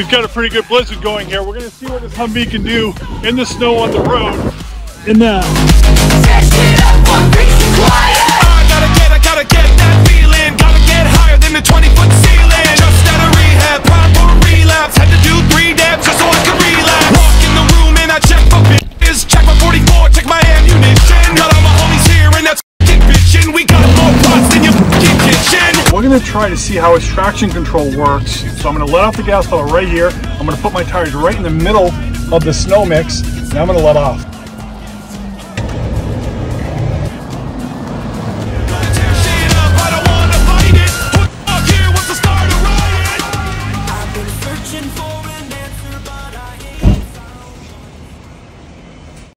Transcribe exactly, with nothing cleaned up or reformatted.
we've got a pretty good blizzard going here. We're gonna see what this Humvee can do in the snow on the road. In the I gotta get, I gotta get that feeling. Gotta get higher than the twenty foot ceiling. Just at a rehab, proper relapse. Had to do three dabs just so I could relapse. Walk in the room and I check for bitches. Check my forty-four, check my ammunition. Got all my homies here and that's f***ing bitchin'. We got more pots than your f***ing kitchen. We're gonna try to see how his traction control works. So I'm gonna let off the gas pedal right here. I'm gonna put my tires right in the middle of the snow mix, and I'm gonna let off.